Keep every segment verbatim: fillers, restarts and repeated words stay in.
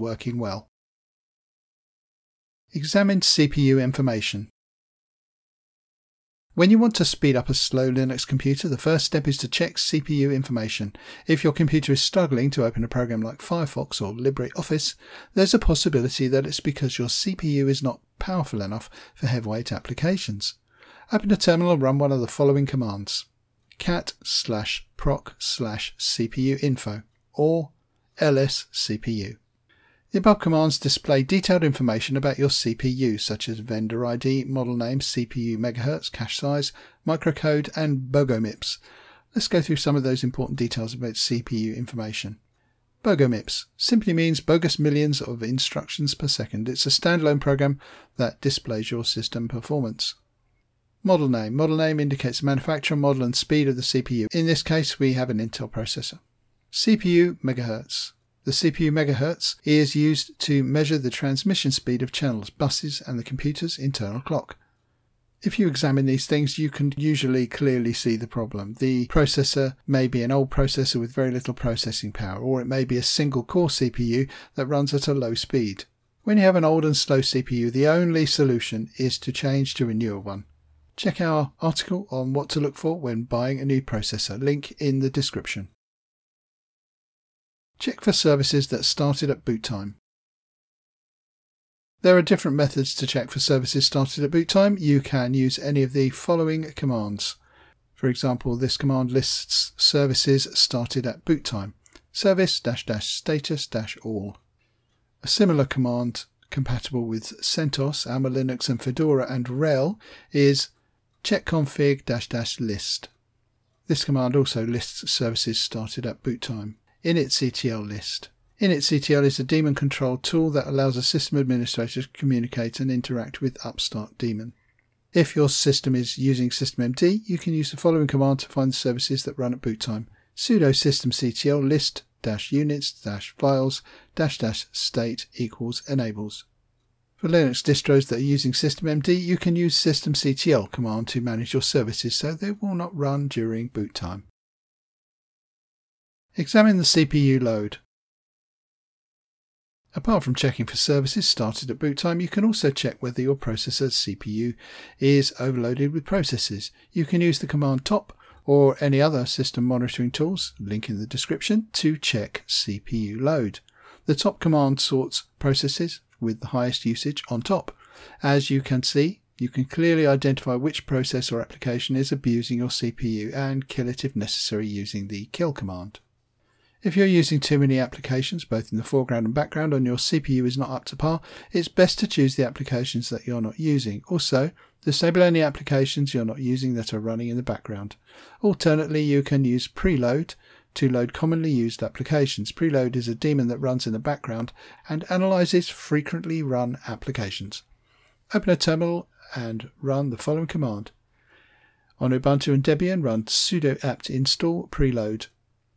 working well. Examine C P U information. When you want to speed up a slow Linux computer, the first step is to check C P U information. If your computer is struggling to open a program like Firefox or LibreOffice, there's a possibility that it's because your C P U is not powerful enough for heavyweight applications. Open a terminal and run one of the following commands: cat slash proc slash cpu info or ls cpu. The above commands display detailed information about your C P U, such as vendor I D, model name, C P U megahertz, cache size, microcode, and BOGO MIPS. Let's go through some of those important details about C P U information. BOGO MIPS simply means bogus millions of instructions per second. It's a standalone program that displays your system performance. Model name. Model name indicates the manufacturer, model, and speed of the C P U. In this case, we have an Intel processor. C P U megahertz. The C P U megahertz is used to measure the transmission speed of channels, buses, and the computer's internal clock. If you examine these things, you can usually clearly see the problem. The processor may be an old processor with very little processing power, or it may be a single core C P U that runs at a low speed. When you have an old and slow C P U, the only solution is to change to a newer one. Check our article on what to look for when buying a new processor, link in the description. Check for services that started at boot time. There are different methods to check for services started at boot time. You can use any of the following commands. For example, this command lists services started at boot time. Service dash dash status dash all. A similar command compatible with CentOS, Amazon Linux and Fedora and RHEL is check config dash dash list. This command also lists services started at boot time. initctl list. initctl is a daemon control tool that allows a system administrator to communicate and interact with Upstart daemon. If your system is using systemd, you can use the following command to find the services that run at boot time: sudo systemctl list dash units dash files dash dash state equals enables. For Linux distros that are using systemd, you can use systemctl command to manage your services so they will not run during boot time. Examine the C P U load. Apart from checking for services started at boot time, you can also check whether your processor's C P U is overloaded with processes. You can use the command top or any other system monitoring tools, link in the description, to check C P U load. The top command sorts processes with the highest usage on top. As you can see, you can clearly identify which process or application is abusing your C P U and kill it if necessary using the kill command. If you're using too many applications, both in the foreground and background, and your C P U is not up to par, it's best to choose the applications that you're not using. Also, disable any applications you're not using that are running in the background. Alternately, you can use preload to load commonly used applications. Preload is a daemon that runs in the background and analyzes frequently run applications. Open a terminal and run the following command. On Ubuntu and Debian, run sudo apt install preload.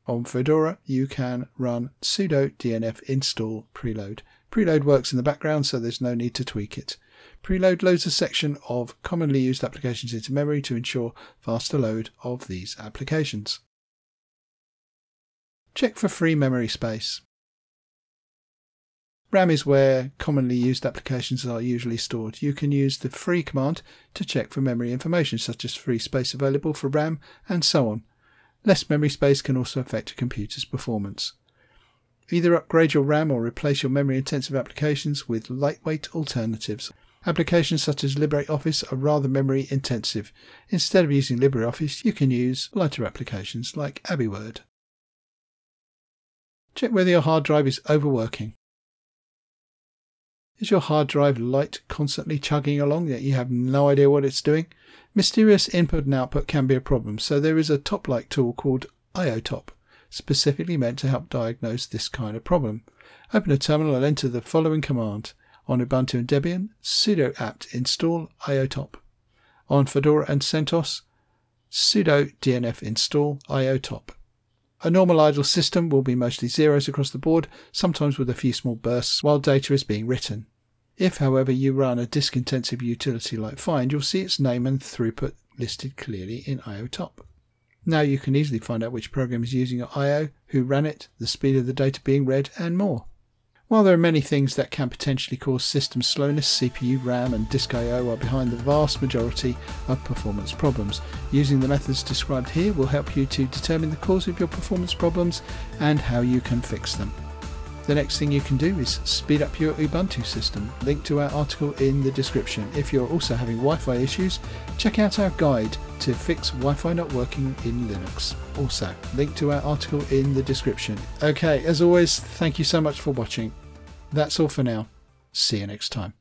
On Fedora, you can run sudo dnf install preload. Preload works in the background, so there's no need to tweak it. Preload loads a section of commonly used applications into memory to ensure faster load of these applications. Check for free memory space. RAM is where commonly used applications are usually stored. You can use the free command to check for memory information, such as free space available for RAM and so on. Less memory space can also affect a computer's performance. Either upgrade your RAM or replace your memory-intensive applications with lightweight alternatives. Applications such as LibreOffice are rather memory-intensive. Instead of using LibreOffice, you can use lighter applications like AbbeyWord. Check whether your hard drive is overworking. Is your hard drive light constantly chugging along yet you have no idea what it's doing? Mysterious input and output can be a problem, so there is a top-like tool called I O T O P, specifically meant to help diagnose this kind of problem. Open a terminal and enter the following command. On Ubuntu and Debian, sudo apt install I O T O P. On Fedora and CentOS, sudo dnf install I O T O P. A normal idle system will be mostly zeros across the board, sometimes with a few small bursts while data is being written. If, however, you run a disk-intensive utility like find, you'll see its name and throughput listed clearly in I O T O P. Now you can easily find out which program is using your I O, who ran it, the speed of the data being read, and more. While there are many things that can potentially cause system slowness, C P U, RAM and disk I O are behind the vast majority of performance problems. Using the methods described here will help you to determine the cause of your performance problems and how you can fix them. The next thing you can do is speed up your Ubuntu system. Link to our article in the description. If you're also having Wi-Fi issues, check out our guide to fix Wi-Fi not working in Linux. Also, link to our article in the description. Okay, as always, thank you so much for watching. That's all for now. See you next time.